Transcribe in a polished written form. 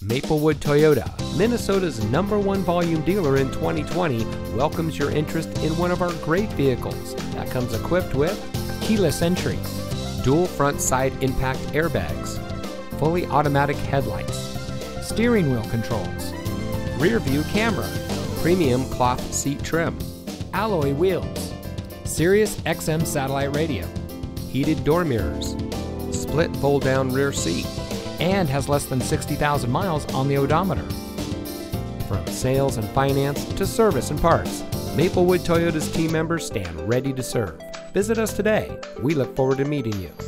Maplewood Toyota, Minnesota's #1 volume dealer in 2020, welcomes your interest in one of our great vehicles that comes equipped with keyless entry, dual front side impact airbags, fully automatic headlights, steering wheel controls, rear view camera, premium cloth seat trim, alloy wheels, Sirius XM satellite radio, heated door mirrors, split fold down rear seat, and has less than 60,000 miles on the odometer. From sales and finance to service and parts, Maplewood Toyota's team members stand ready to serve. Visit us today. We look forward to meeting you.